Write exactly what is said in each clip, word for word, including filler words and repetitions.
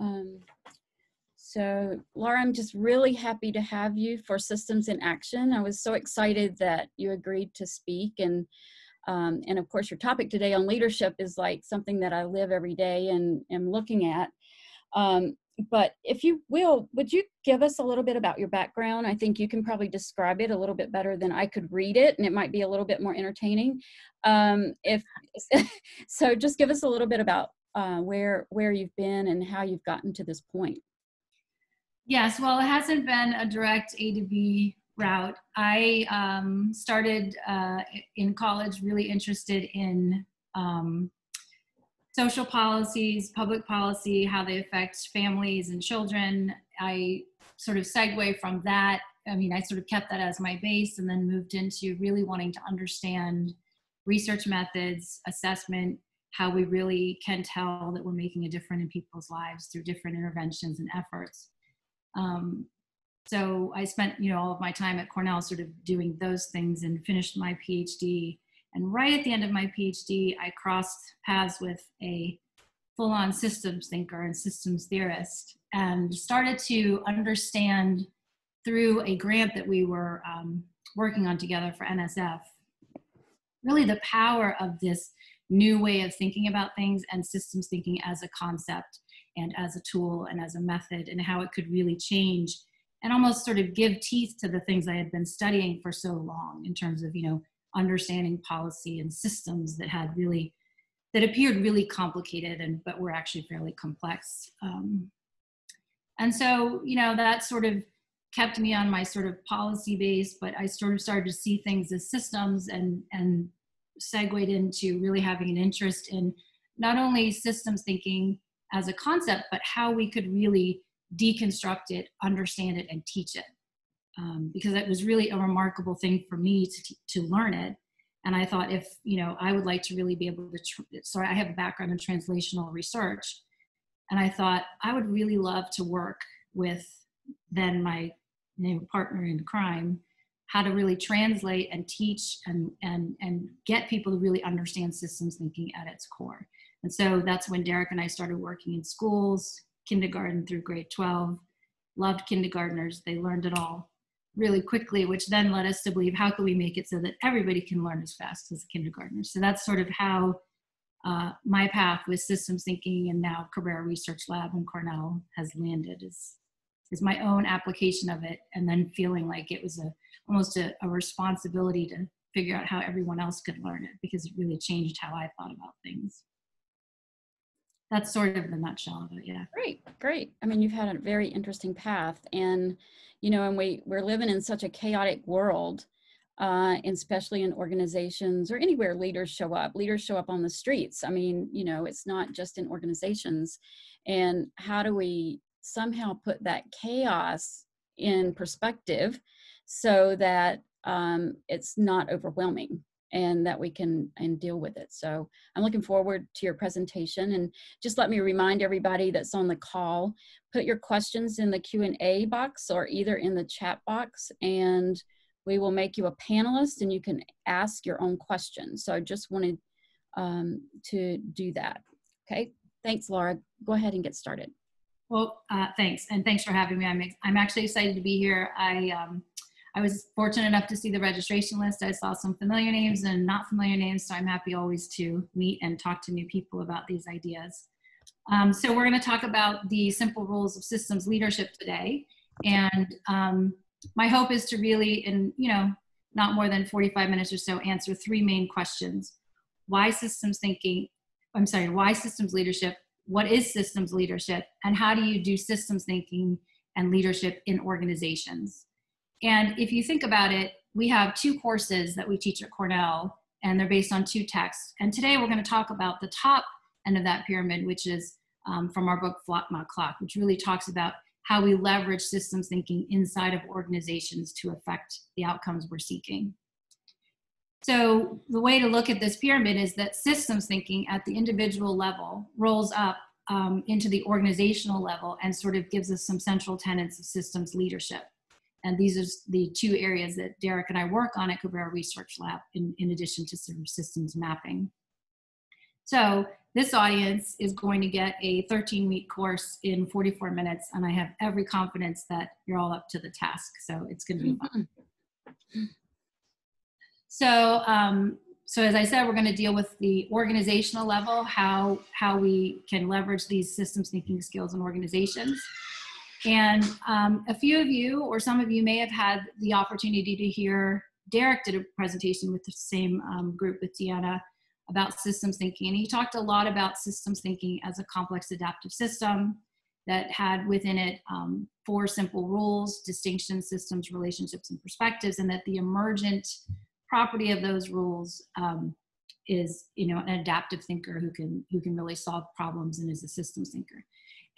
Um, so Laura, I'm just really happy to have you for Systems in Action. I was so excited that you agreed to speak, and um, and of course your topic today on leadership is like something that I live every day and am looking at. Um, but if you will, would you give us a little bit about your background? I think you can probably describe it a little bit better than I could read it, and it might be a little bit more entertaining. Um, if so, just give us a little bit about uh, where where you've been and how you've gotten to this point. Yes, well, it hasn't been a direct A to B route. I um, started uh, in college really interested in um, social policies, public policy, how they affect families and children. I sort of segue from that. I mean, I sort of kept that as my base and then moved into really wanting to understand research methods, assessment, how we really can tell that we're making a difference in people's lives through different interventions and efforts. Um, so I spent, you know, all of my time at Cornell sort of doing those things and finished my PhD. And right at the end of my PhD, I crossed paths with a full-on systems thinker and systems theorist and started to understand through a grant that we were um, working on together for N S F, really the power of this new way of thinking about things and systems thinking as a concept and as a tool and as a method, and how it could really change and almost sort of give teeth to the things I had been studying for so long in terms of, you know, understanding policy and systems that had really, that appeared really complicated and, but were actually fairly complex. Um, and so, you know, that sort of kept me on my sort of policy base, but I sort of started to see things as systems and, and segued into really having an interest in not only systems thinking as a concept, but how we could really deconstruct it, understand it, and teach it. Um, because it was really a remarkable thing for me to, to learn it. And I thought if, you know, I would like to really be able to, tr sorry, I have a background in translational research. And I thought I would really love to work with then my you know, partner in crime, how to really translate and teach and, and, and get people to really understand systems thinking at its core. And so that's when Derek and I started working in schools, kindergarten through grade twelve, loved kindergartners. They learned it all really quickly, which then led us to believe, how can we make it so that everybody can learn as fast as a kindergartner? So that's sort of how uh, my path with systems thinking and now Cabrera Research Lab and Cornell has landed, is, is my own application of it. And then feeling like it was a, almost a, a responsibility to figure out how everyone else could learn it, because it really changed how I thought about things. That's sort of the nutshell of it, yeah. Great, great. I mean, you've had a very interesting path, and, you know, and we, we're living in such a chaotic world, uh, and especially in organizations or anywhere leaders show up. Leaders show up on the streets. I mean, you know, it's not just in organizations. And how do we somehow put that chaos in perspective so that um, it's not overwhelming, and that we can and deal with it. So I'm looking forward to your presentation, and just let me remind everybody that's on the call, put your questions in the Q and A box or either in the chat box, and we will make you a panelist and you can ask your own questions. So I just wanted um, to do that. Okay, thanks Laura, go ahead and get started. Well, uh, thanks, and thanks for having me. I'm, ex I'm actually excited to be here. I. Um, I was fortunate enough to see the registration list. I saw some familiar names and not familiar names, so I'm happy always to meet and talk to new people about these ideas. Um, so we're gonna talk about the simple rules of systems leadership today. And um, my hope is to really, in you know, not more than forty-five minutes or so, answer three main questions. Why systems thinking, I'm sorry, why systems leadership? What is systems leadership? And how do you do systems thinking and leadership in organizations? And if you think about it, we have two courses that we teach at Cornell, and they're based on two texts. And today we're going to talk about the top end of that pyramid, which is um, from our book, Flot My Clock, which really talks about how we leverage systems thinking inside of organizations to affect the outcomes we're seeking. So the way to look at this pyramid is that systems thinking at the individual level rolls up um, into the organizational level and sort of gives us some central tenets of systems leadership. And these are the two areas that Derek and I work on at Cabrera Research Lab, in, in addition to sort of systems mapping. So this audience is going to get a thirteen week course in forty-four minutes, and I have every confidence that you're all up to the task. So it's going to be fun. So, um, so as I said, we're going to deal with the organizational level, how, how we can leverage these systems thinking skills in organizations. And um, a few of you, or some of you, may have had the opportunity to hear Derek did a presentation with the same um, group with Deanna about systems thinking. And he talked a lot about systems thinking as a complex adaptive system that had within it um, four simple rules: distinctions, systems, relationships, and perspectives, and that the emergent property of those rules um, is, you know, an adaptive thinker who can, who can really solve problems and is a systems thinker.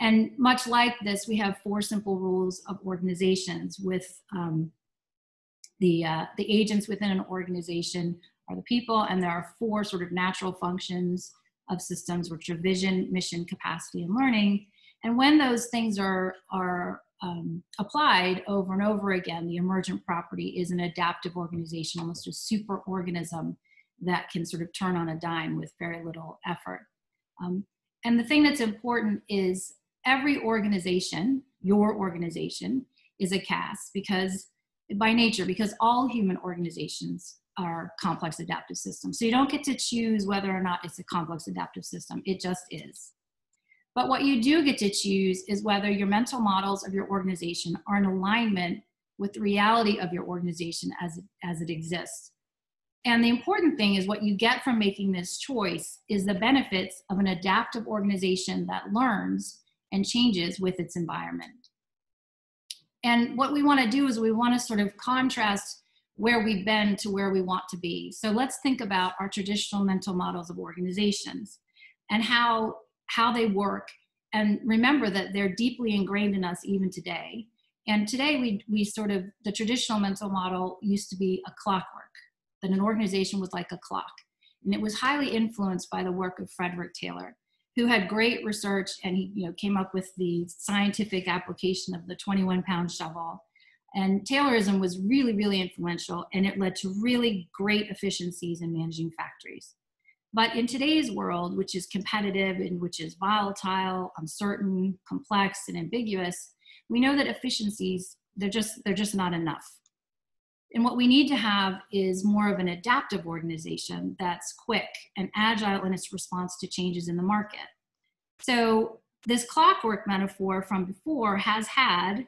And much like this, we have four simple rules of organizations with um, the, uh, the agents within an organization are the people, and there are four sort of natural functions of systems, which are vision, mission, capacity, and learning. And when those things are, are um, applied over and over again, the emergent property is an adaptive organization, almost a super organism that can sort of turn on a dime with very little effort. Um, and the thing that's important is every organization, your organization, is a C A S, because by nature, because all human organizations are complex adaptive systems. So you don't get to choose whether or not it's a complex adaptive system, it just is. But what you do get to choose is whether your mental models of your organization are in alignment with the reality of your organization as, as it exists. And the important thing is what you get from making this choice is the benefits of an adaptive organization that learns and changes with its environment. And what we want to do is we want to sort of contrast where we've been to where we want to be. So let's think about our traditional mental models of organizations and how how they work, and remember that they're deeply ingrained in us even today. And today we, we sort of, the traditional mental model used to be a clockwork, that an organization was like a clock. And it was highly influenced by the work of Frederick Taylor, who had great research, and he you know, came up with the scientific application of the twenty-one pound shovel. And Taylorism was really, really influential, and it led to really great efficiencies in managing factories. But in today's world, which is competitive and which is volatile, uncertain, complex, and ambiguous, we know that efficiencies, they're just, they're just not enough. And what we need to have is more of an adaptive organization that's quick and agile in its response to changes in the market. So this clockwork metaphor from before has had,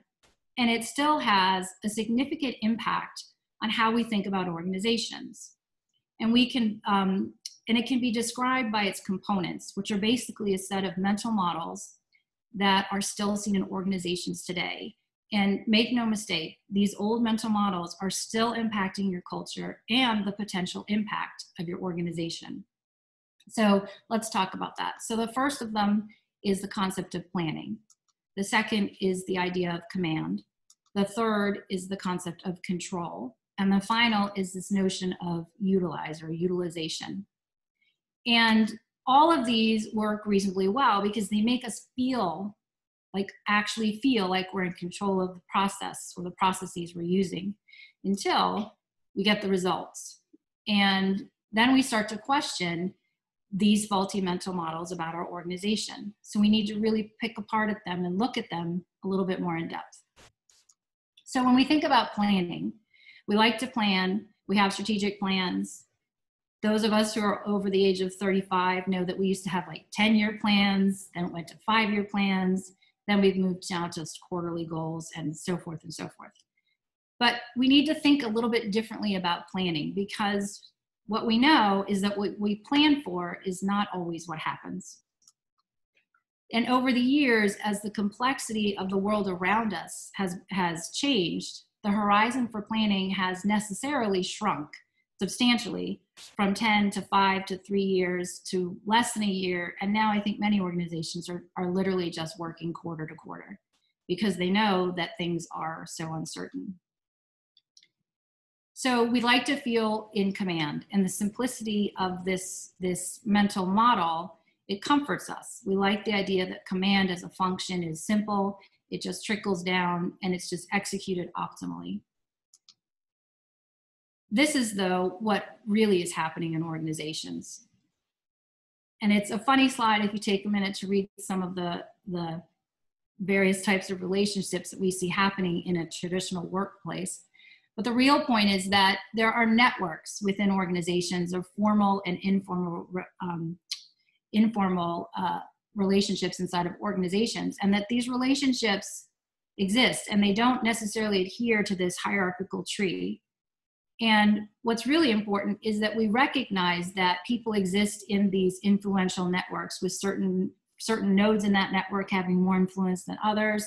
and it still has, a significant impact on how we think about organizations. And we can, um, and it can be described by its components, which are basically a set of mental models that are still seen in organizations today. And make no mistake, these old mental models are still impacting your culture and the potential impact of your organization. So let's talk about that. So the first of them is the concept of planning. The second is the idea of command. The third is the concept of control. And the final is this notion of utilize or utilization. And all of these work reasonably well because they make us feel like, actually feel like we're in control of the process or the processes we're using, until we get the results. And then we start to question these faulty mental models about our organization. So we need to really pick apart at them and look at them a little bit more in depth. So when we think about planning, we like to plan, we have strategic plans. Those of us who are over the age of thirty-five know that we used to have like ten year plans, then it went to five year plans, then we've moved now to just quarterly goals, and so forth and so forth. But we need to think a little bit differently about planning, because what we know is that what we plan for is not always what happens. And over the years, as the complexity of the world around us has, has changed, the horizon for planning has necessarily shrunk substantially from ten to five to three years to less than a year. And now I think many organizations are, are literally just working quarter to quarter because they know that things are so uncertain. So we like to feel in command, and the simplicity of this, this mental model, it comforts us. We like the idea that command as a function is simple, it just trickles down, and it's just executed optimally. This is, though, what really is happening in organizations. And it's a funny slide if you take a minute to read some of the, the various types of relationships that we see happening in a traditional workplace. But the real point is that there are networks within organizations of formal and informal, um, informal uh, relationships inside of organizations, and that these relationships exist and they don't necessarily adhere to this hierarchical tree. And what's really important is that we recognize that people exist in these influential networks, with certain, certain nodes in that network having more influence than others,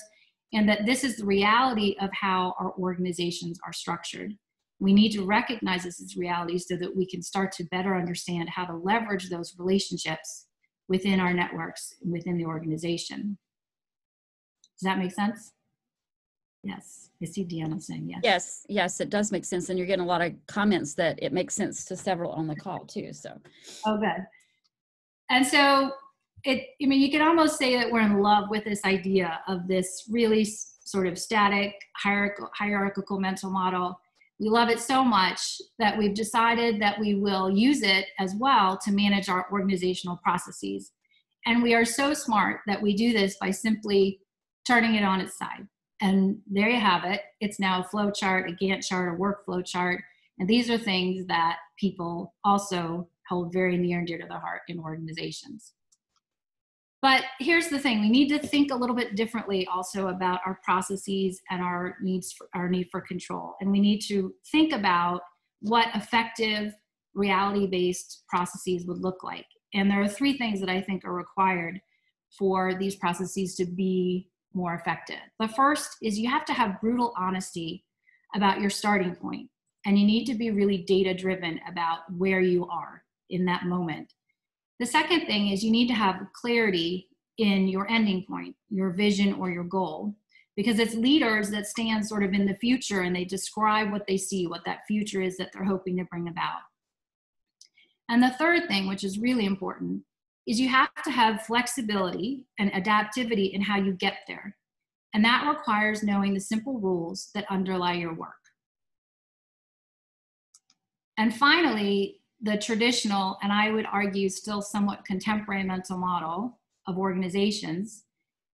and that this is the reality of how our organizations are structured. We need to recognize this as reality so that we can start to better understand how to leverage those relationships within our networks, within the organization. Does that make sense? Yes, I see Deanna saying yes. Yes, yes, it does make sense. And you're getting a lot of comments that it makes sense to several on the call too, so. Oh, good. And so, it, I mean, you can almost say that we're in love with this idea of this really sort of static, hierarchical, hierarchical mental model. We love it so much that we've decided that we will use it as well to manage our organizational processes. And we are so smart that we do this by simply turning it on its side. And there you have it. It's now a flow chart, a Gantt chart, a workflow chart. And these are things that people also hold very near and dear to their heart in organizations. But here's the thing. We need to think a little bit differently also about our processes and our, needs for, our need for control. And we need to think about what effective reality-based processes would look like. And there are three things that I think are required for these processes to be more effective. The first is you have to have brutal honesty about your starting point, and you need to be really data-driven about where you are in that moment. The second thing is you need to have clarity in your ending point, your vision or your goal, because it's leaders that stand sort of in the future and they describe what they see, what that future is that they're hoping to bring about. And the third thing, which is really important, is you have to have flexibility and adaptivity in how you get there. And that requires knowing the simple rules that underlie your work. And finally, the traditional, and I would argue still somewhat contemporary mental model of organizations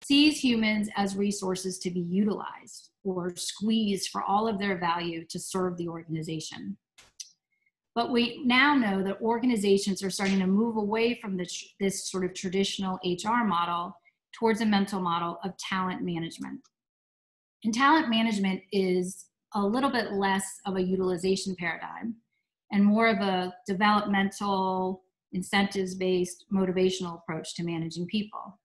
sees humans as resources to be utilized or squeezed for all of their value to serve the organization. But we now know that organizations are starting to move away from the, this sort of traditional H R model towards a mental model of talent management. And talent management is a little bit less of a utilization paradigm and more of a developmental, incentives-based, motivational approach to managing people.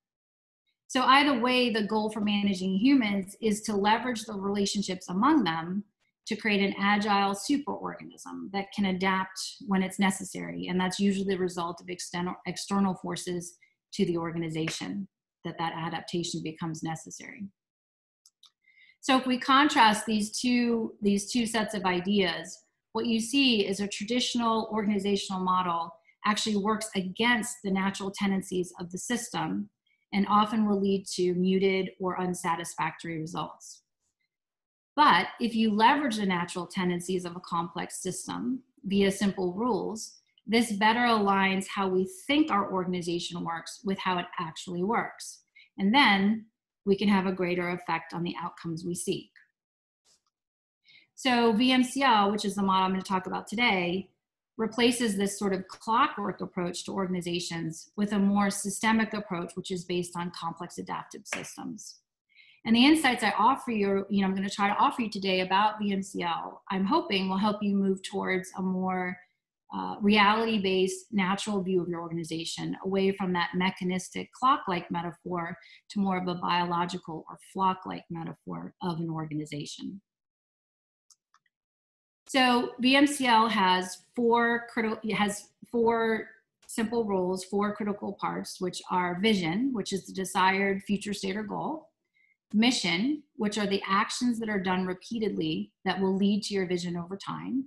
So either way, the goal for managing humans is to leverage the relationships among them to create an agile superorganism that can adapt when it's necessary. And that's usually the result of external, external forces to the organization, that that adaptation becomes necessary. So if we contrast these two, these two sets of ideas, what you see is a traditional organizational model actually works against the natural tendencies of the system and often will lead to muted or unsatisfactory results. But if you leverage the natural tendencies of a complex system via simple rules, this better aligns how we think our organization works with how it actually works. And then we can have a greater effect on the outcomes we seek. So V M C L, which is the model I'm going to talk about today, replaces this sort of clockwork approach to organizations with a more systemic approach, which is based on complex adaptive systems. And the insights I offer you, you know, I'm going to try to offer you today about V M C L, I'm hoping will help you move towards a more uh, reality-based, natural view of your organization, away from that mechanistic clock-like metaphor to more of a biological or flock-like metaphor of an organization. So V M C L has four critical, has four simple rules, four critical parts, which are vision, which is the desired future state or goal; mission, which are the actions that are done repeatedly that will lead to your vision over time;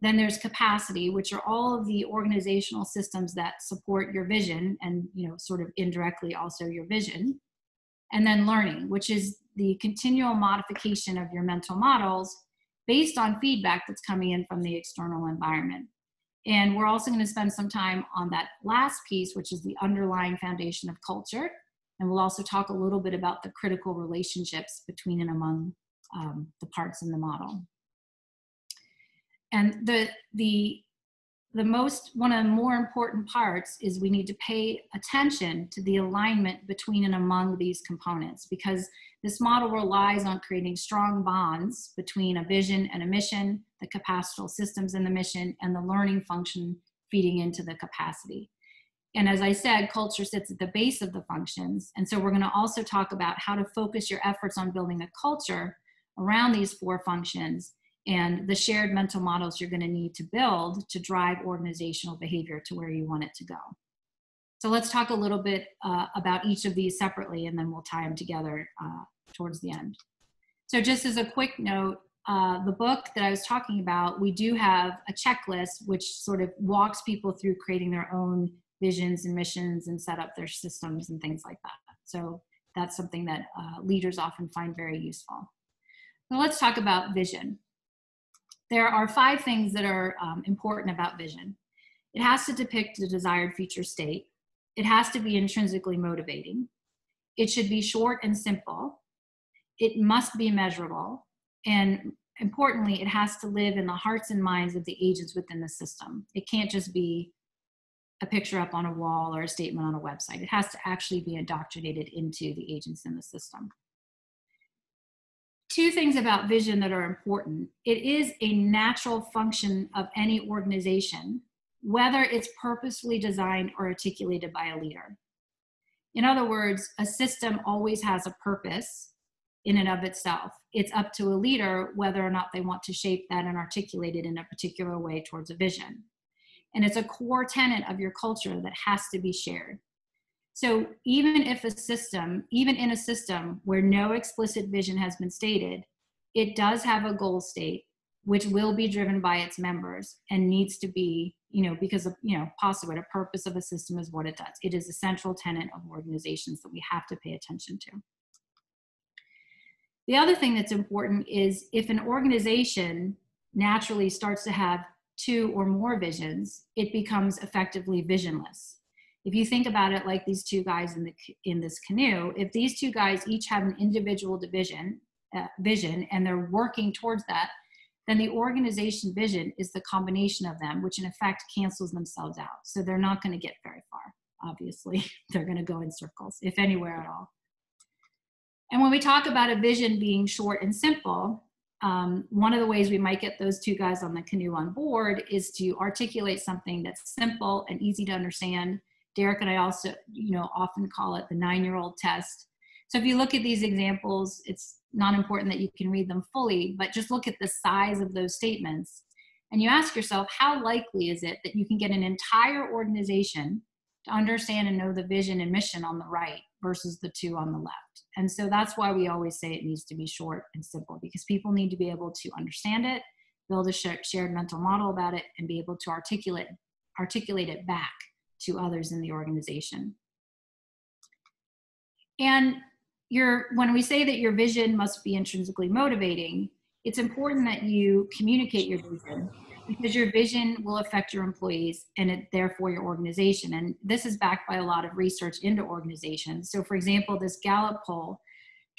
then there's capacity, which are all of the organizational systems that support your vision and, you know, sort of indirectly also your vision; and then learning, which is the continual modification of your mental models based on feedback that's coming in from the external environment. And we're also going to spend some time on that last piece, which is the underlying foundation of culture. And we'll also talk a little bit about the critical relationships between and among um, the parts in the model. And the, the, the most, one of the more important parts is we need to pay attention to the alignment between and among these components, because this model relies on creating strong bonds between a vision and a mission, the capacital systems in the mission, and the learning function feeding into the capacity. And as I said, culture sits at the base of the functions. And so we're going to also talk about how to focus your efforts on building a culture around these four functions and the shared mental models you're going to need to build to drive organizational behavior to where you want it to go. So let's talk a little bit uh, about each of these separately, and then we'll tie them together uh, towards the end. So just as a quick note, Uh, the book that I was talking about, we do have a checklist which sort of walks people through creating their own visions and missions and set up their systems and things like that. So that's something that uh, leaders often find very useful. So let's talk about vision. There are five things that are um, important about vision. It has to depict the desired future state. It has to be intrinsically motivating. It should be short and simple. It must be measurable. And importantly, it has to live in the hearts and minds of the agents within the system. It can't just be a picture up on a wall or a statement on a website. It has to actually be indoctrinated into the agents in the system. Two things about vision that are important. It is a natural function of any organization, whether it's purposefully designed or articulated by a leader. In other words, a system always has a purpose in and of itself. It's up to a leader whether or not they want to shape that and articulate it in a particular way towards a vision. And it's a core tenet of your culture that has to be shared. So even if a system, even in a system where no explicit vision has been stated, it does have a goal state, which will be driven by its members and needs to be, you know, because of, you know, possibly the purpose of a system is what it does. It is a central tenet of organizations that we have to pay attention to. The other thing that's important is if an organization naturally starts to have two or more visions, it becomes effectively visionless. If you think about it like these two guys in, the, in this canoe, if these two guys each have an individual division, uh, vision and they're working towards that, then the organization vision is the combination of them, which in effect cancels themselves out. So they're not going to get very far, obviously. They're going to go in circles, if anywhere at all. And when we talk about a vision being short and simple, um, one of the ways we might get those two guys on the canoe on board is to articulate something that's simple and easy to understand. Derek and I also, you know, often call it the nine-year-old test. So if you look at these examples, it's not important that you can read them fully, but just look at the size of those statements. And you ask yourself, how likely is it that you can get an entire organization to understand and know the vision and mission on the right versus the two on the left? And so that's why we always say it needs to be short and simple, because people need to be able to understand it, build a shared mental model about it, and be able to articulate, articulate it back to others in the organization. And your, when we say that your vision must be intrinsically motivating, it's important that you communicate your vision, because your vision will affect your employees and it, therefore your organization. And this is backed by a lot of research into organizations. So for example, this Gallup poll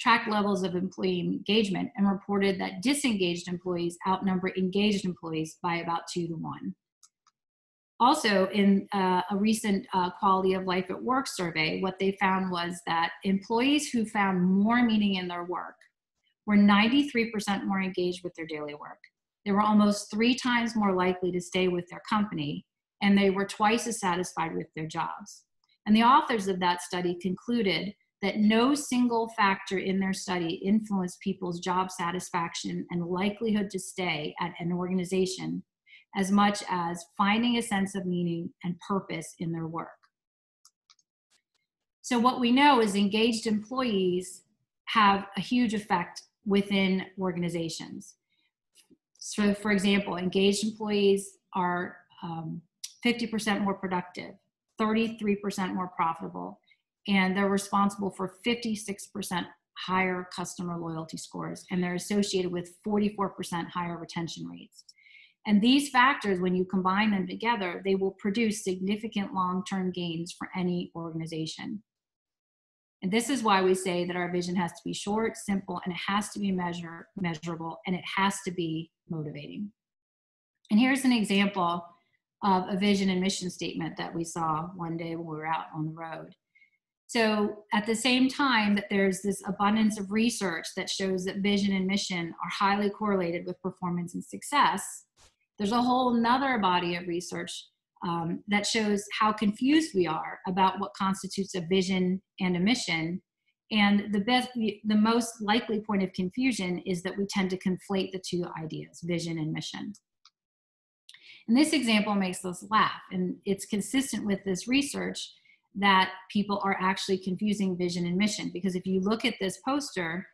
tracked levels of employee engagement and reported that disengaged employees outnumber engaged employees by about two to one. Also in uh, a recent uh, Quality of Life at Work survey, what they found was that employees who found more meaning in their work were ninety-three percent more engaged with their daily work. They were almost three times more likely to stay with their company, and they were twice as satisfied with their jobs. And the authors of that study concluded that no single factor in their study influenced people's job satisfaction and likelihood to stay at an organization as much as finding a sense of meaning and purpose in their work. So what we know is engaged employees have a huge effect within organizations. So for example, engaged employees are um, fifty percent more productive, thirty-three percent more profitable, and they're responsible for fifty-six percent higher customer loyalty scores, and they're associated with forty-four percent higher retention rates. And these factors, when you combine them together, they will produce significant long-term gains for any organization. And this is why we say that our vision has to be short, simple, and it has to be measure, measurable, and it has to be motivating. And here's an example of a vision and mission statement that we saw one day when we were out on the road. So at the same time that there's this abundance of research that shows that vision and mission are highly correlated with performance and success, there's a whole nother body of research um, that shows how confused we are about what constitutes a vision and a mission. And the, best, the most likely point of confusion is that we tend to conflate the two ideas, vision and mission. And this example makes us laugh, and it's consistent with this research that people are actually confusing vision and mission. Because if you look at this poster,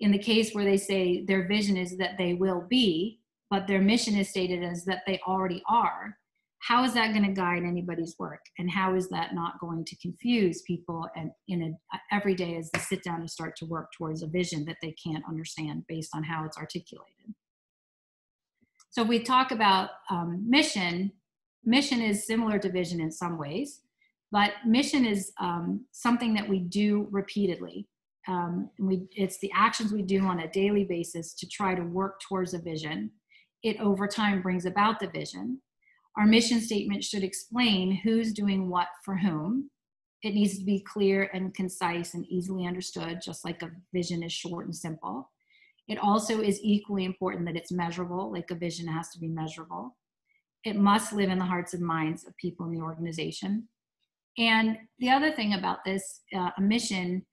in the case where they say their vision is that they will be, but their mission is stated as that they already are, how is that going to guide anybody's work? And how is that not going to confuse people? And in a, every day as they sit down and start to work towards a vision that they can't understand based on how it's articulated. So if we talk about um, mission, mission is similar to vision in some ways. But mission is um, something that we do repeatedly. Um, we, it's the actions we do on a daily basis to try to work towards a vision. It over time brings about the vision. Our mission statement should explain who's doing what for whom. It needs to be clear and concise and easily understood, just like a vision is short and simple. It also is equally important that it's measurable, like a vision has to be measurable. It must live in the hearts and minds of people in the organization. And the other thing about this uh, mission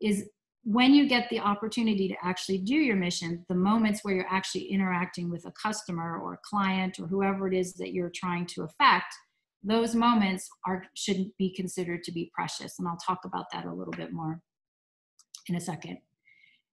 is when you get the opportunity to actually do your mission, the moments where you're actually interacting with a customer or a client or whoever it is that you're trying to affect, those moments are, should be considered to be precious. And I'll talk about that a little bit more in a second.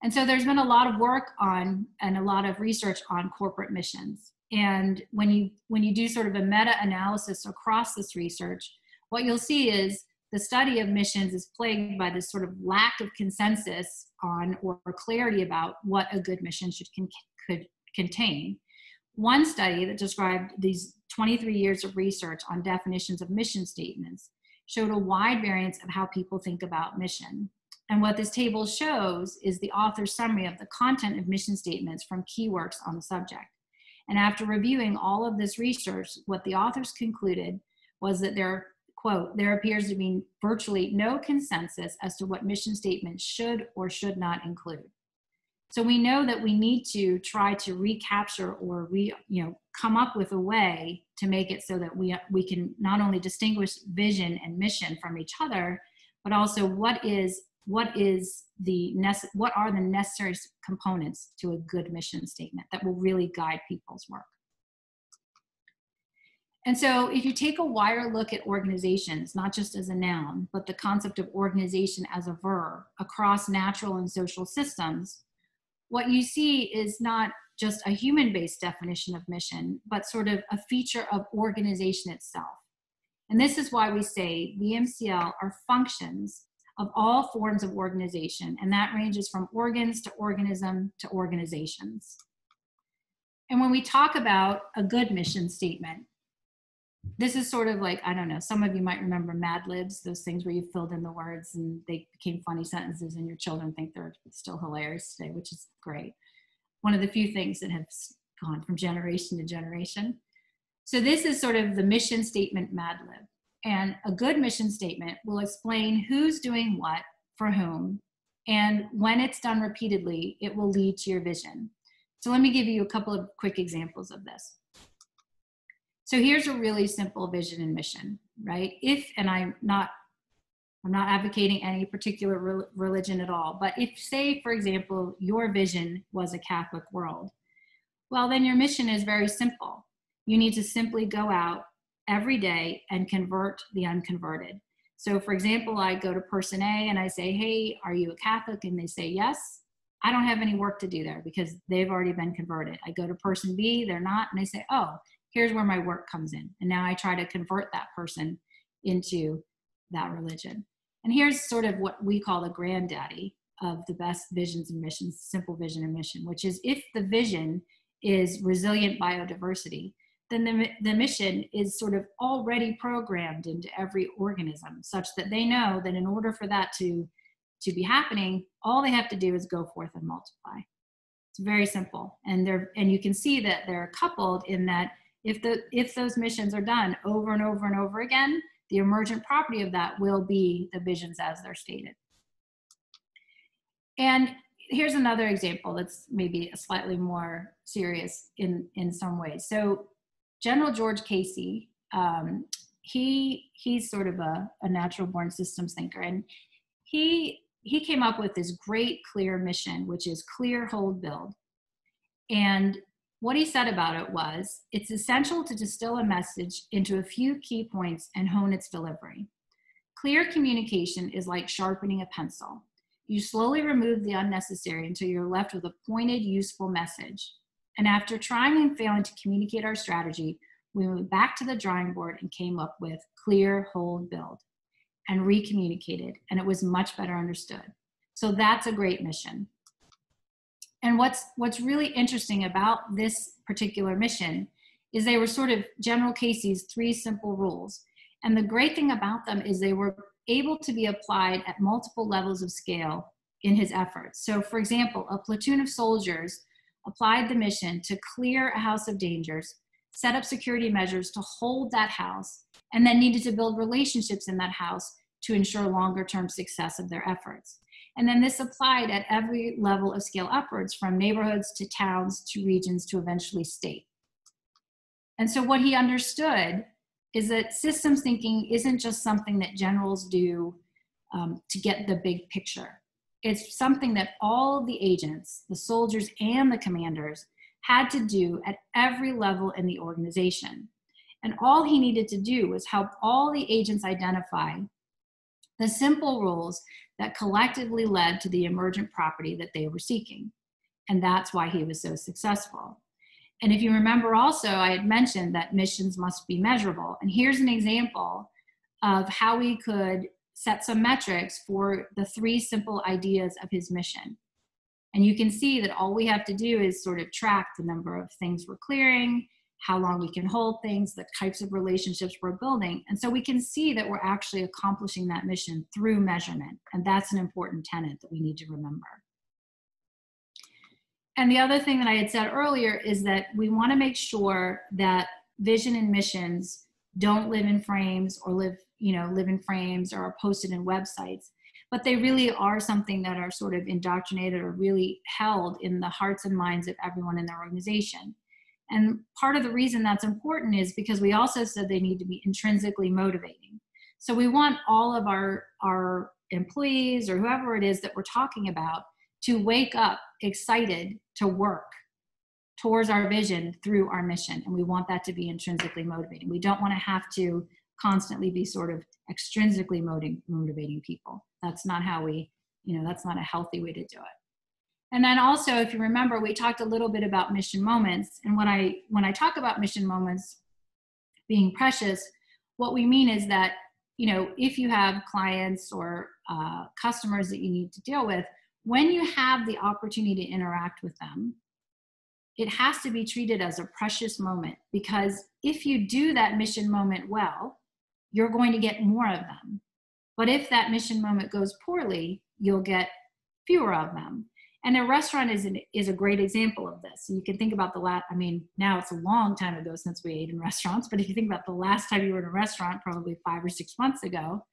And so there's been a lot of work on and a lot of research on corporate missions. And when you, when you do sort of a meta-analysis across this research, what you'll see is the study of missions is plagued by this sort of lack of consensus on or clarity about what a good mission should con could contain. One study that described these twenty-three years of research on definitions of mission statements showed a wide variance of how people think about mission. And what this table shows is the author's summary of the content of mission statements from key works on the subject. And after reviewing all of this research, what the authors concluded was that there are, quote, there appears to be virtually no consensus as to what mission statements should or should not include. So we know that we need to try to recapture or re, you know, come up with a way to make it so that we, we can not only distinguish vision and mission from each other, but also what is, what is the what are the necessary components to a good mission statement that will really guide people's work. And so if you take a wider look at organizations, not just as a noun, but the concept of organization as a verb across natural and social systems, what you see is not just a human-based definition of mission, but sort of a feature of organization itself. And this is why we say V M C L are functions of all forms of organization, and that ranges from organs to organism to organizations. And when we talk about a good mission statement, this is sort of like, I don't know, some of you might remember Mad Libs, those things where you filled in the words and they became funny sentences and your children think they're still hilarious today, which is great. One of the few things that have gone from generation to generation. So this is sort of the mission statement Mad Lib. And a good mission statement will explain who's doing what for whom. And when it's done repeatedly, it will lead to your vision. So let me give you a couple of quick examples of this. So here's a really simple vision and mission, right? If, and I'm not, I'm not advocating any particular re religion at all, but if, say, for example, your vision was a Catholic world, well, then your mission is very simple. You need to simply go out every day and convert the unconverted. So for example, I go to person A and I say, hey, are you a Catholic? And they say, yes. I don't have any work to do there because they've already been converted. I go to person B, they're not, and they say, oh, here's where my work comes in. And now I try to convert that person into that religion. And here's sort of what we call the granddaddy of the best visions and missions, simple vision and mission, which is if the vision is resilient biodiversity, then the, the mission is sort of already programmed into every organism such that they know that in order for that to, to be happening, all they have to do is go forth and multiply. It's very simple. And, they're, and you can see that they're coupled in that if, the, if those missions are done over and over and over again, the emergent property of that will be the visions as they're stated. And here's another example that's maybe a slightly more serious in, in some ways. So General George Casey, um, he, he's sort of a, a natural born systems thinker. And he, he came up with this great clear mission, which is clear, hold, build. And what he said about it was, it's essential to distill a message into a few key points and hone its delivery. Clear communication is like sharpening a pencil. You slowly remove the unnecessary until you're left with a pointed, useful message. And after trying and failing to communicate our strategy, we went back to the drawing board and came up with clear, hold, build, and recommunicated, and it was much better understood. So that's a great mission. And what's, what's really interesting about this particular mission is they were sort of General Casey's three simple rules. And the great thing about them is they were able to be applied at multiple levels of scale in his efforts. So for example, a platoon of soldiers applied the mission to clear a house of dangers, set up security measures to hold that house, and then needed to build relationships in that house to ensure longer-term success of their efforts. And then this applied at every level of scale upwards, from neighborhoods to towns to regions to eventually state. And so what he understood is that systems thinking isn't just something that generals do um, to get the big picture. It's something that all the agents, the soldiers and the commanders, had to do at every level in the organization. And all he needed to do was help all the agents identify the simple rules that collectively led to the emergent property that they were seeking. And that's why he was so successful. And if you remember also, I had mentioned that missions must be measurable. And here's an example of how we could set some metrics for the three simple ideas of his mission. And you can see that all we have to do is sort of track the number of things we're clearing, how long we can hold things, the types of relationships we're building. And so we can see that we're actually accomplishing that mission through measurement. And that's an important tenet that we need to remember. And the other thing that I had said earlier is that we want to make sure that vision and missions don't live in frames or live, you know, live in frames or are posted in websites, but they really are something that are sort of indoctrinated or really held in the hearts and minds of everyone in their organization. And part of the reason that's important is because we also said they need to be intrinsically motivating. So we want all of our, our employees or whoever it is that we're talking about to wake up excited to work towards our vision through our mission. And we want that to be intrinsically motivating. We don't want to have to constantly be sort of extrinsically motivating people. That's not how we, you know, that's not a healthy way to do it. And then also, if you remember, we talked a little bit about mission moments. And when I, when I talk about mission moments being precious, what we mean is that, you know, if you have clients or uh, customers that you need to deal with, when you have the opportunity to interact with them, it has to be treated as a precious moment, because if you do that mission moment well, you're going to get more of them. But if that mission moment goes poorly, you'll get fewer of them. And a restaurant is, an, is a great example of this. So you can think about the last, I mean, now it's a long time ago since we ate in restaurants, but if you think about the last time you were in a restaurant, probably five or six months ago,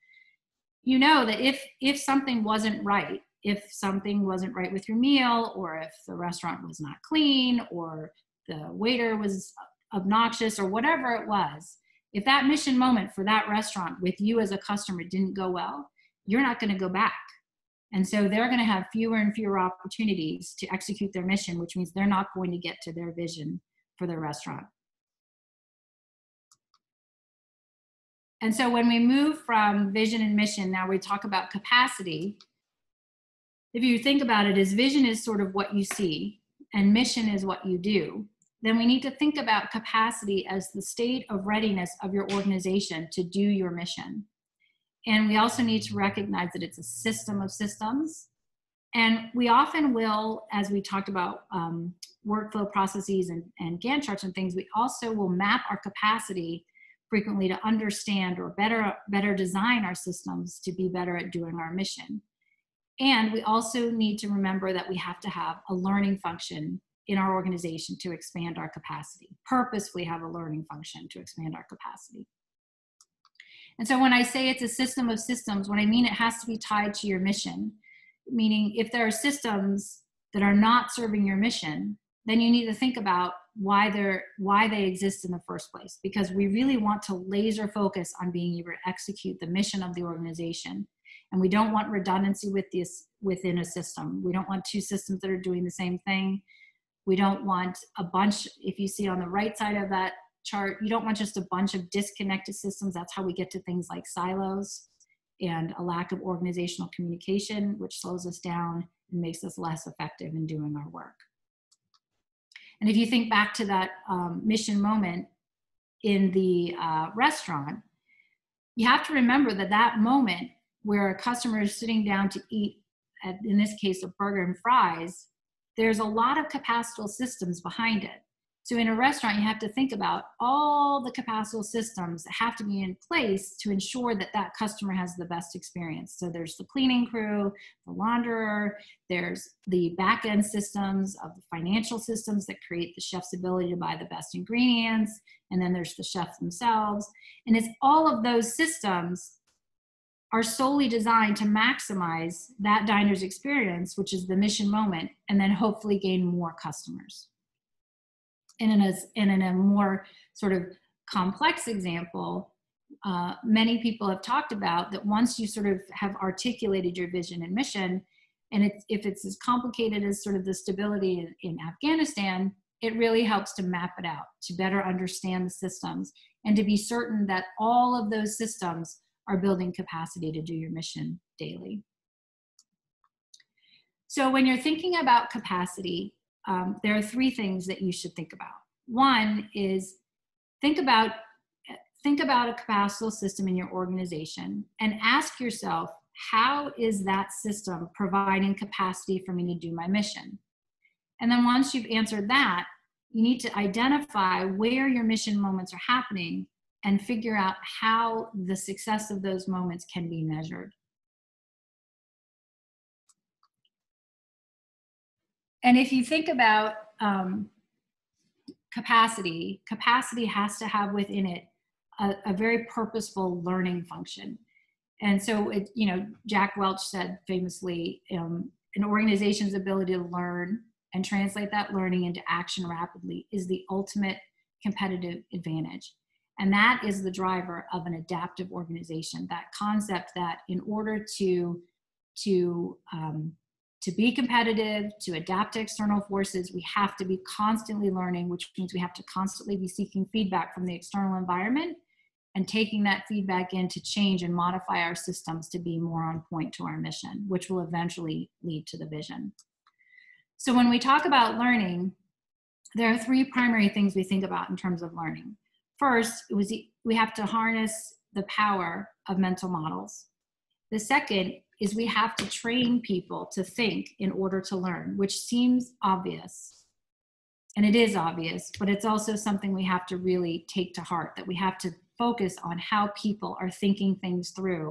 you know that if, if something wasn't right, if something wasn't right with your meal, or if the restaurant was not clean, or the waiter was obnoxious, or whatever it was, if that mission moment for that restaurant with you as a customer didn't go well, you're not gonna go back. And so they're gonna have fewer and fewer opportunities to execute their mission, which means they're not going to get to their vision for their restaurant. And so when we move from vision and mission, now we talk about capacity. If you think about it as vision is sort of what you see and mission is what you do, then we need to think about capacity as the state of readiness of your organization to do your mission. And we also need to recognize that it's a system of systems And we often will, as we talked about um, workflow processes and, and Gantt charts and things, we also will map our capacity frequently to understand or better, better design our systems to be better at doing our mission. And we also need to remember that we have to have a learning function in our organization to expand our capacity. Purposefully have a learning function to expand our capacity. And so when I say it's a system of systems, what I mean, it has to be tied to your mission. Meaning if there are systems that are not serving your mission, then you need to think about why they're, why they exist in the first place, because we really want to laser focus on being able to execute the mission of the organization. And we don't want redundancy with this, within a system. We don't want two systems that are doing the same thing. We don't want a bunch, if you see on the right side of that chart, you don't want just a bunch of disconnected systems. That's how we get to things like silos and a lack of organizational communication, which slows us down and makes us less effective in doing our work. And if you think back to that um, mission moment in the uh, restaurant, you have to remember that that moment where a customer is sitting down to eat, at, in this case, a burger and fries, there's a lot of capacital systems behind it. So in a restaurant, you have to think about all the capacital systems that have to be in place to ensure that that customer has the best experience. So there's the cleaning crew, the launderer, there's the back-end systems of the financial systems that create the chef's ability to buy the best ingredients, and then there's the chefs themselves. And it's all of those systems are solely designed to maximize that diner's experience, which is the mission moment, and then hopefully gain more customers. And in a, and in a more sort of complex example, uh, many people have talked about that once you sort of have articulated your vision and mission, and it's, if it's as complicated as sort of the stability in, in Afghanistan, it really helps to map it out, to better understand the systems, and to be certain that all of those systems are building capacity to do your mission daily. So when you're thinking about capacity, Um, there are three things that you should think about. One is think about, think about a capacital system in your organization and ask yourself, how is that system providing capacity for me to do my mission? And then once you've answered that, you need to identify where your mission moments are happening and figure out how the success of those moments can be measured. And if you think about um, capacity, capacity has to have within it a, a very purposeful learning function. And so, it, you know, Jack Welch said famously, um, an organization's ability to learn and translate that learning into action rapidly is the ultimate competitive advantage. And that is the driver of an adaptive organization, that concept that in order to, to, um, To be competitive, to adapt to external forces, we have to be constantly learning, which means we have to constantly be seeking feedback from the external environment and taking that feedback in to change and modify our systems to be more on point to our mission, which will eventually lead to the vision. So when we talk about learning, there are three primary things we think about in terms of learning. First, it was the, we have to harness the power of mental models. The second is we have to train people to think in order to learn, which seems obvious, and it is obvious, but it's also something we have to really take to heart, that we have to focus on how people are thinking things through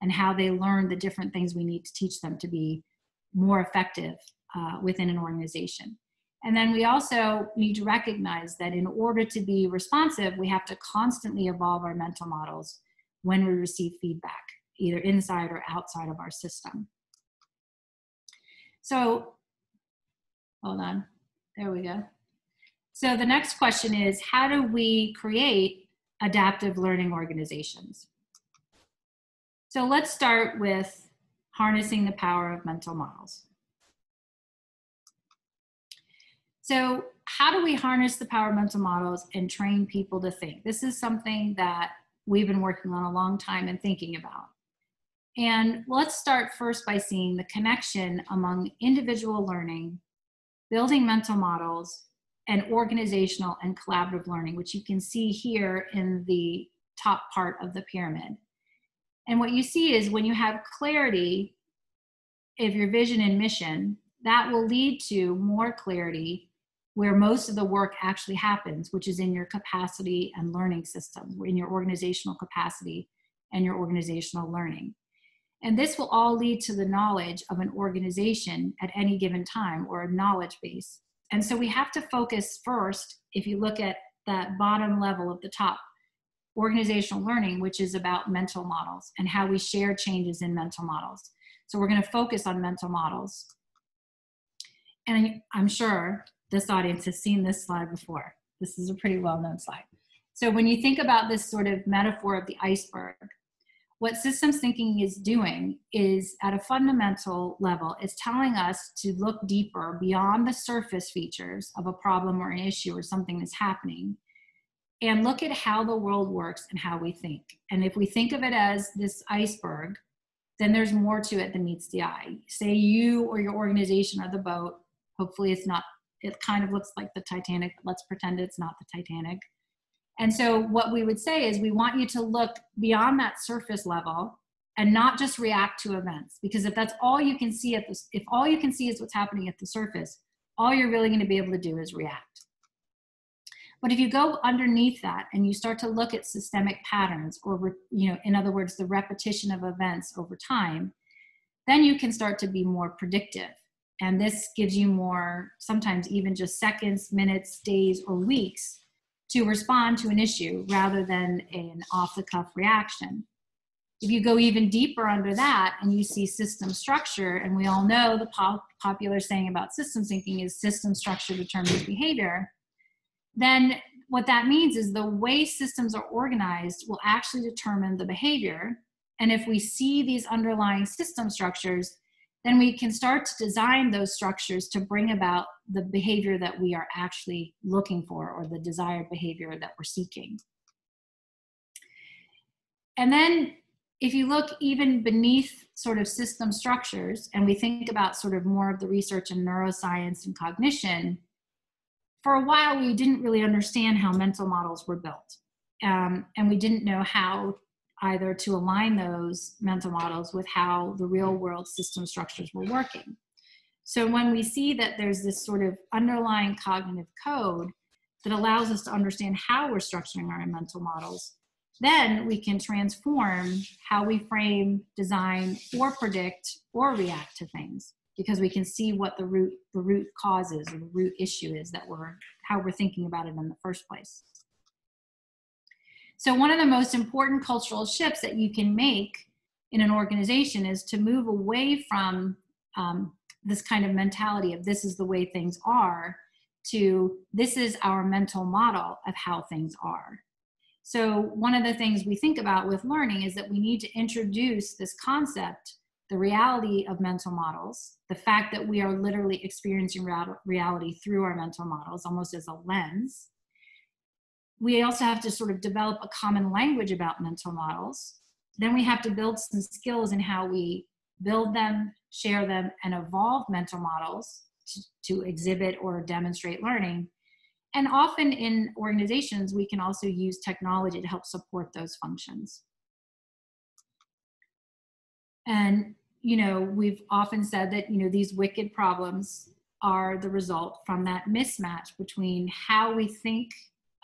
and how they learn the different things we need to teach them to be more effective uh, within an organization. And then we also need to recognize that in order to be responsive, we have to constantly evolve our mental models when we receive feedback, either inside or outside of our system. So, hold on, there we go. So the next question is, how do we create adaptive learning organizations? So let's start with harnessing the power of mental models. So how do we harness the power of mental models and train people to think? This is something that we've been working on a long time and thinking about. And let's start first by seeing the connection among individual learning, building mental models, and organizational and collaborative learning, which you can see here in the top part of the pyramid. And what you see is when you have clarity of your vision and mission, that will lead to more clarity where most of the work actually happens, which is in your capacity and learning system, in your organizational capacity and your organizational learning. And this will all lead to the knowledge of an organization at any given time, or a knowledge base. And so we have to focus first, if you look at that bottom level of the top, organizational learning, which is about mental models and how we share changes in mental models. So we're going to focus on mental models. And I'm sure this audience has seen this slide before. This is a pretty well-known slide. So when you think about this sort of metaphor of the iceberg, what systems thinking is doing is, at a fundamental level, it's telling us to look deeper beyond the surface features of a problem or an issue or something that's happening, and look at how the world works and how we think. And if we think of it as this iceberg, then there's more to it than meets the eye. Say you or your organization are the boat. Hopefully it's not, it kind of looks like the Titanic, but let's pretend it's not the Titanic. And so what we would say is, we want you to look beyond that surface level and not just react to events, because if that's all you can see at this, if all you can see is what's happening at the surface, all you're really going to be able to do is react. But if you go underneath that and you start to look at systemic patterns, or, you know, in other words, the repetition of events over time, then you can start to be more predictive. And this gives you more, sometimes even just seconds, minutes, days, or weeks to respond to an issue rather than an off-the-cuff reaction. If you go even deeper under that and you see system structure, and we all know the pop popular saying about systems thinking is system structure determines behavior, then what that means is the way systems are organized will actually determine the behavior. And if we see these underlying system structures, then we can start to design those structures to bring about the behavior that we are actually looking for, or the desired behavior that we're seeking. And then if you look even beneath sort of system structures, and we think about sort of more of the research in neuroscience and cognition, for a while we didn't really understand how mental models were built. Um, and we didn't know how either to align those mental models with how the real world system structures were working. So when we see that there's this sort of underlying cognitive code that allows us to understand how we're structuring our mental models, then we can transform how we frame, design, or predict, or react to things, because we can see what the root, the root cause is, or the root issue is that we're, how we're thinking about it in the first place. So one of the most important cultural shifts that you can make in an organization is to move away from um, this kind of mentality of this is the way things are, to this is our mental model of how things are. So one of the things we think about with learning is that we need to introduce this concept, the reality of mental models, the fact that we are literally experiencing reality through our mental models, almost as a lens. We also have to sort of develop a common language about mental models. Then we have to build some skills in how we build them, share them, and evolve mental models to, to exhibit or demonstrate learning. And often in organizations, we can also use technology to help support those functions. And, you know, we've often said that, you know, these wicked problems are the result from that mismatch between how we think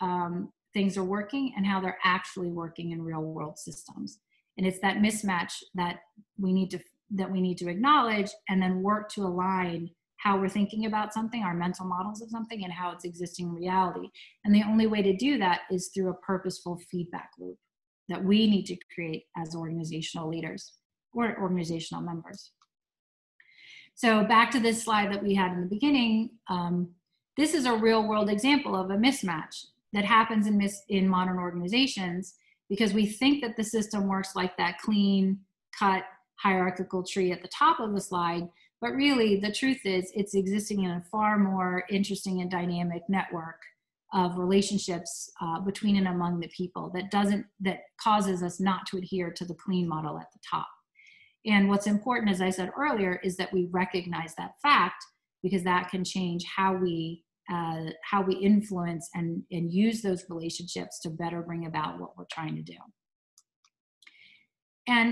Um, things are working and how they're actually working in real world systems. And it's that mismatch that we need to that we need to acknowledge, and then work to align how we're thinking about something, our mental models of something, and how it's existing in reality. And the only way to do that is through a purposeful feedback loop that we need to create as organizational leaders or organizational members. So back to this slide that we had in the beginning, um, this is a real world example of a mismatch that happens in, mis in modern organizations, because we think that the system works like that clean cut hierarchical tree at the top of the slide, but really the truth is it's existing in a far more interesting and dynamic network of relationships uh, between and among the people that doesn't, that causes us not to adhere to the clean model at the top. And what's important, as I said earlier, is that we recognize that fact, because that can change how we Uh, how we influence and, and use those relationships to better bring about what we're trying to do. And,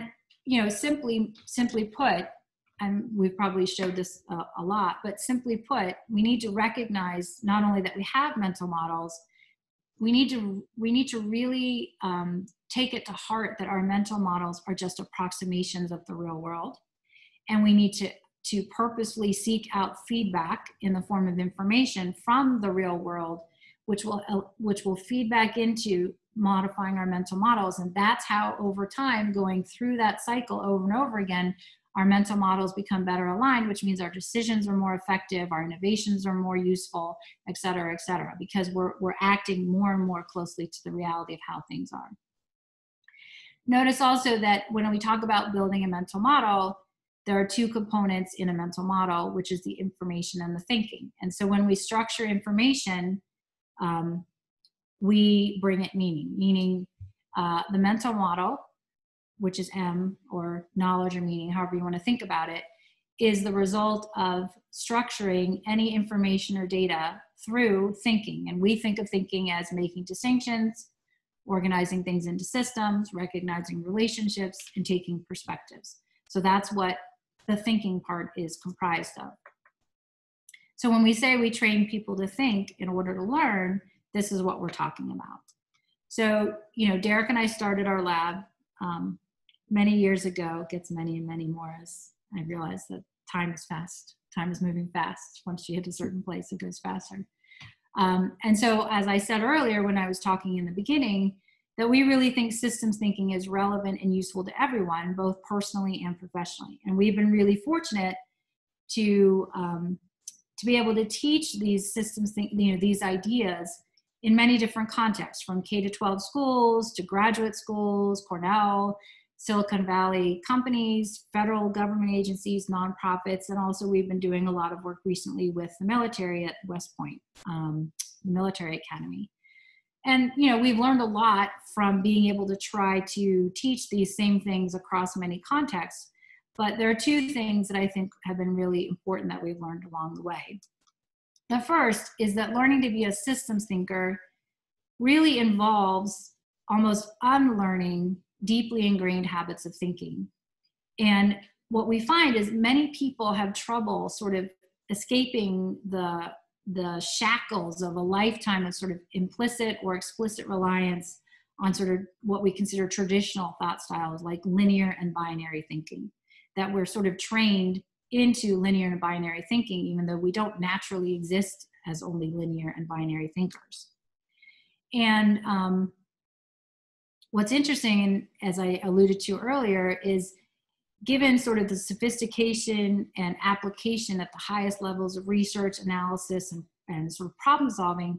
you know, simply, simply put, and we've probably showed this uh, a lot, but simply put, we need to recognize not only that we have mental models, we need to, we need to really um, take it to heart that our mental models are just approximations of the real world. And we need to, to purposely seek out feedback in the form of information from the real world, which will, uh, which will feed back into modifying our mental models. And that's how over time, going through that cycle over and over again, our mental models become better aligned, which means our decisions are more effective, our innovations are more useful, et cetera, et cetera, because we're, we're acting more and more closely to the reality of how things are. Notice also that when we talk about building a mental model, there are two components in a mental model, which is the information and the thinking. And so when we structure information, um, we bring it meaning, meaning uh, the mental model, which is M, or knowledge or meaning, however you want to think about it, is the result of structuring any information or data through thinking. And we think of thinking as making distinctions, organizing things into systems, recognizing relationships, and taking perspectives. So that's what the thinking part is comprised of. So when we say we train people to think in order to learn, this is what we're talking about. So, you know, Derek and I started our lab um, many years ago. It gets many and many more as I realize that time is fast. Time is moving fast. Once you hit a certain place, it goes faster. Um, and so, as I said earlier, when I was talking in the beginning, that we really think systems thinking is relevant and useful to everyone, both personally and professionally. And we've been really fortunate to, um, to be able to teach these systems, think, you know, these ideas in many different contexts, from K to twelve schools to graduate schools, Cornell, Silicon Valley companies, federal government agencies, nonprofits, and also we've been doing a lot of work recently with the military at West Point, um, the military academy. And, you know, we've learned a lot from being able to try to teach these same things across many contexts, but there are two things that I think have been really important that we've learned along the way. The first is that learning to be a systems thinker really involves almost unlearning deeply ingrained habits of thinking. And what we find is many people have trouble sort of escaping the, the shackles of a lifetime of sort of implicit or explicit reliance on sort of what we consider traditional thought styles like linear and binary thinking, that we're sort of trained into linear and binary thinking, even though we don't naturally exist as only linear and binary thinkers. And um, what's interesting, and as I alluded to earlier, is given sort of the sophistication and application at the highest levels of research, analysis, and, and sort of problem solving,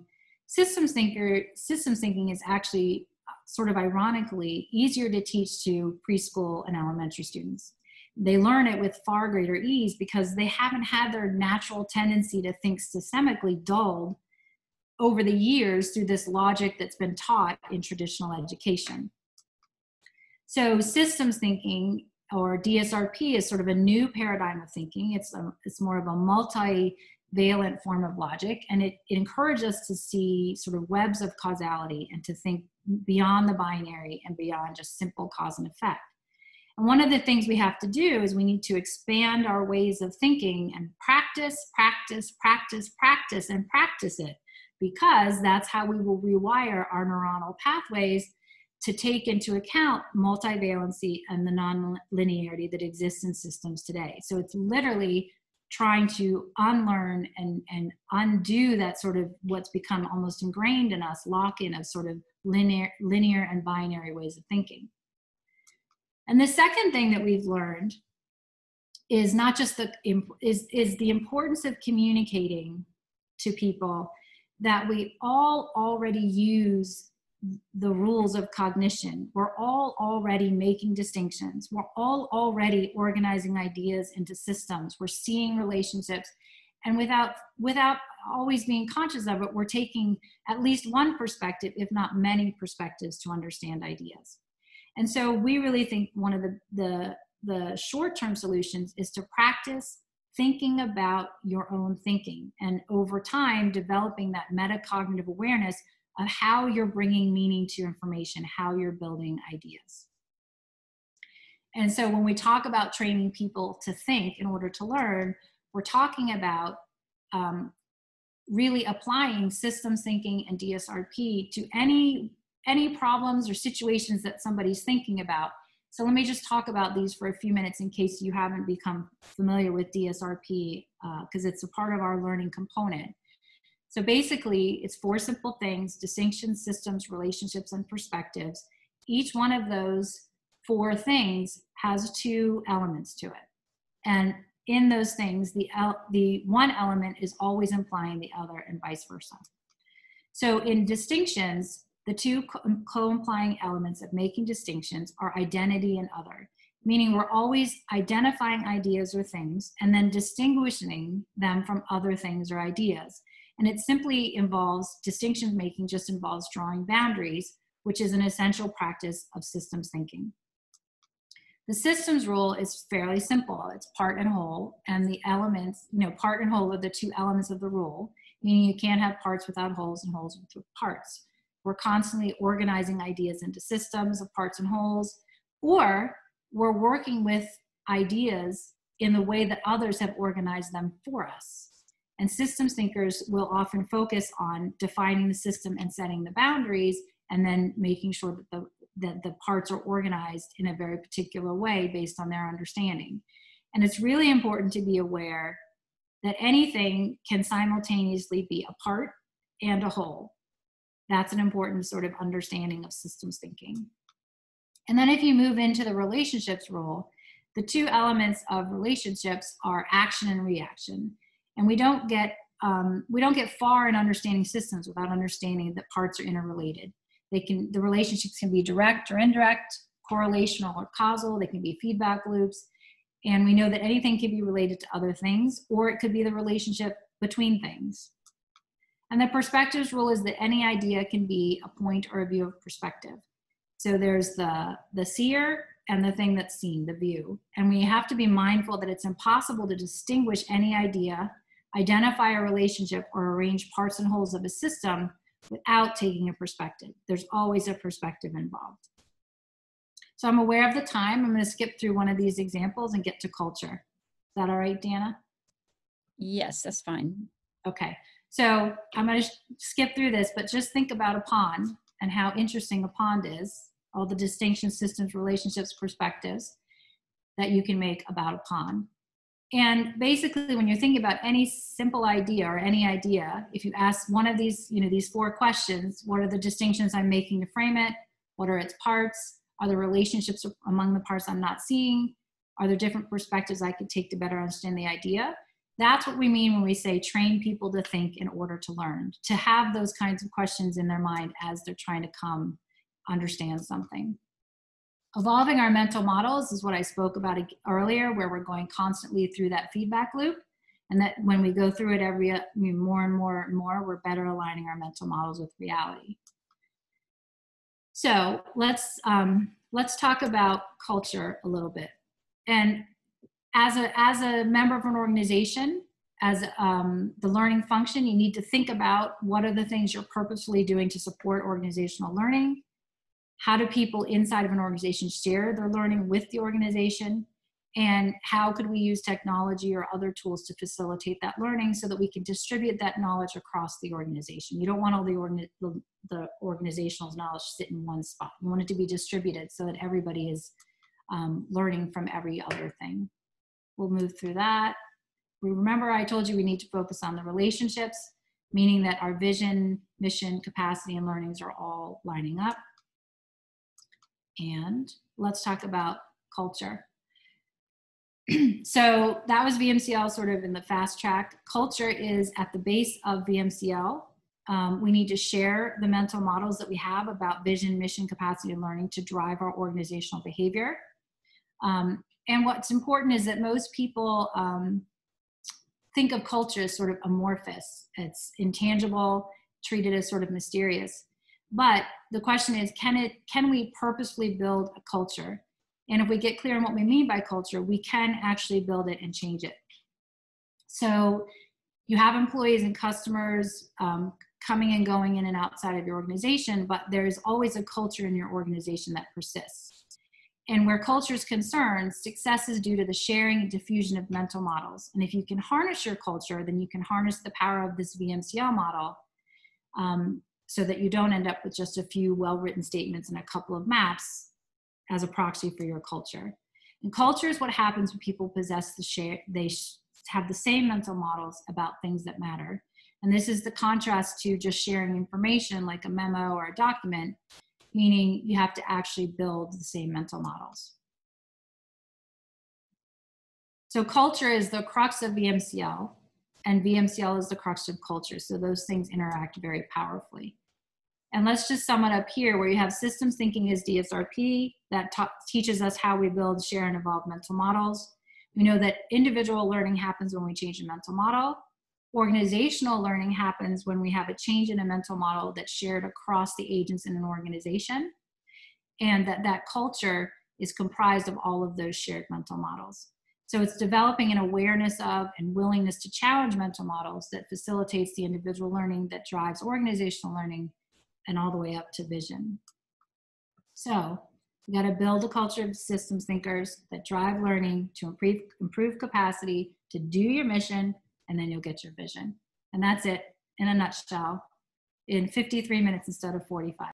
systems, thinker, systems thinking is actually sort of ironically easier to teach to preschool and elementary students. They learn it with far greater ease because they haven't had their natural tendency to think systemically dulled over the years through this logic that's been taught in traditional education. So systems thinking, or D S R P, is sort of a new paradigm of thinking. It's, a, it's more of a multivalent form of logic, and it, it encourages us to see sort of webs of causality and to think beyond the binary and beyond just simple cause and effect. And one of the things we have to do is we need to expand our ways of thinking and practice, practice, practice, practice, and practice it, because that's how we will rewire our neuronal pathways to take into account multivalency and the non-linearity that exists in systems today. So it's literally trying to unlearn and, and undo that sort of what's become almost ingrained in us, lock-in of sort of linear, linear and binary ways of thinking. And the second thing that we've learned is not just the, is, is the importance of communicating to people that we all already use the rules of cognition. We're all already making distinctions. We're all already organizing ideas into systems. We're seeing relationships. And without, without always being conscious of it, we're taking at least one perspective, if not many perspectives, to understand ideas. And so we really think one of the, the, the short-term solutions is to practice thinking about your own thinking, and over time developing that metacognitive awareness of how you're bringing meaning to your information, how you're building ideas. And so when we talk about training people to think in order to learn, we're talking about um, really applying systems thinking and D S R P to any, any problems or situations that somebody's thinking about. So let me just talk about these for a few minutes in case you haven't become familiar with D S R P, because uh, it's a part of our learning component. So basically, it's four simple things: distinctions, systems, relationships, and perspectives. Each one of those four things has two elements to it. And in those things, the, the one element is always implying the other and vice versa. So in distinctions, the two co-implying elements of making distinctions are identity and other, meaning we're always identifying ideas or things and then distinguishing them from other things or ideas. And it simply involves, distinctions making just involves drawing boundaries, which is an essential practice of systems thinking. The systems rule is fairly simple. It's part and whole, and the elements, you know, part and whole are the two elements of the rule, meaning you can't have parts without holes and holes without parts. We're constantly organizing ideas into systems of parts and wholes, or we're working with ideas in the way that others have organized them for us. And systems thinkers will often focus on defining the system and setting the boundaries, and then making sure that the, that the parts are organized in a very particular way based on their understanding. And it's really important to be aware that anything can simultaneously be a part and a whole. That's an important sort of understanding of systems thinking. And then if you move into the relationships rule, the two elements of relationships are action and reaction. And we don't get, um, we don't get far in understanding systems without understanding that parts are interrelated. They can, the relationships can be direct or indirect, correlational or causal, they can be feedback loops. And we know that anything can be related to other things, or it could be the relationship between things. And the perspectives rule is that any idea can be a point or a view of perspective. So there's the, the seer and the thing that's seen, the view. And we have to be mindful that it's impossible to distinguish any idea, identify a relationship, or arrange parts and wholes of a system without taking a perspective. There's always a perspective involved. So I'm aware of the time. I'm going to skip through one of these examples and get to culture. Is that all right, Deanna? Yes, that's fine. Okay. So I'm going to skip through this, but just think about a pond and how interesting a pond is, all the distinctions, systems, relationships, perspectives that you can make about a pond. And basically, when you're thinking about any simple idea or any idea, if you ask one of these, you know, these four questions: what are the distinctions I'm making to frame it? What are its parts? Are there relationships among the parts I'm not seeing? Are there different perspectives I could take to better understand the idea? That's what we mean when we say train people to think in order to learn, to have those kinds of questions in their mind as they're trying to come understand something. Evolving our mental models is what I spoke about earlier, where we're going constantly through that feedback loop, and that when we go through it every I mean, more and more and more, we're better aligning our mental models with reality. So let's, um, let's talk about culture a little bit. And As a, as a member of an organization, as um, the learning function, you need to think about what are the things you're purposefully doing to support organizational learning. How do people inside of an organization share their learning with the organization? And how could we use technology or other tools to facilitate that learning so that we can distribute that knowledge across the organization? You don't want all the, orga the, the organizational knowledge to sit in one spot. You want it to be distributed so that everybody is um, learning from every other thing. We'll move through that. Remember, I told you we need to focus on the relationships, meaning that our vision, mission, capacity, and learnings are all lining up. And let's talk about culture. So that was V M C L sort of in the fast track. Culture is at the base of V M C L. Um, we need to share the mental models that we have about vision, mission, capacity, and learning to drive our organizational behavior. Um, And what's important is that most people um, think of culture as sort of amorphous. It's intangible, treated as sort of mysterious. But the question is, can, it, can we purposefully build a culture? And if we get clear on what we mean by culture, we can actually build it and change it. So you have employees and customers um, coming and going in and outside of your organization, but there is always a culture in your organization that persists. And where culture is concerned, success is due to the sharing and diffusion of mental models. And if you can harness your culture, then you can harness the power of this V M C L model um, so that you don't end up with just a few well-written statements and a couple of maps as a proxy for your culture. And culture is what happens when people possess the share, they sh have the same mental models about things that matter. And this is the contrast to just sharing information like a memo or a document, meaning you have to actually build the same mental models. So culture is the crux of V M C L, and V M C L is the crux of culture. So those things interact very powerfully. And let's just sum it up here, where you have systems thinking is D S R P, that teaches us how we build, share, and evolve mental models. We know that individual learning happens when we change a mental model. Organizational learning happens when we have a change in a mental model that's shared across the agents in an organization, and that that culture is comprised of all of those shared mental models. So it's developing an awareness of and willingness to challenge mental models that facilitates the individual learning that drives organizational learning and all the way up to vision. So we got to build a culture of systems thinkers that drive learning to improve, improve capacity to do your mission, and then you'll get your vision. And that's it in a nutshell in fifty-three minutes instead of forty-five.